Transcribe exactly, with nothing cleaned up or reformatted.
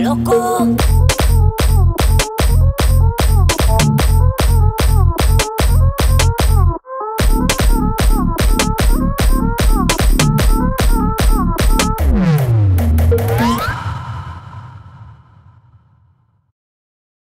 Loco.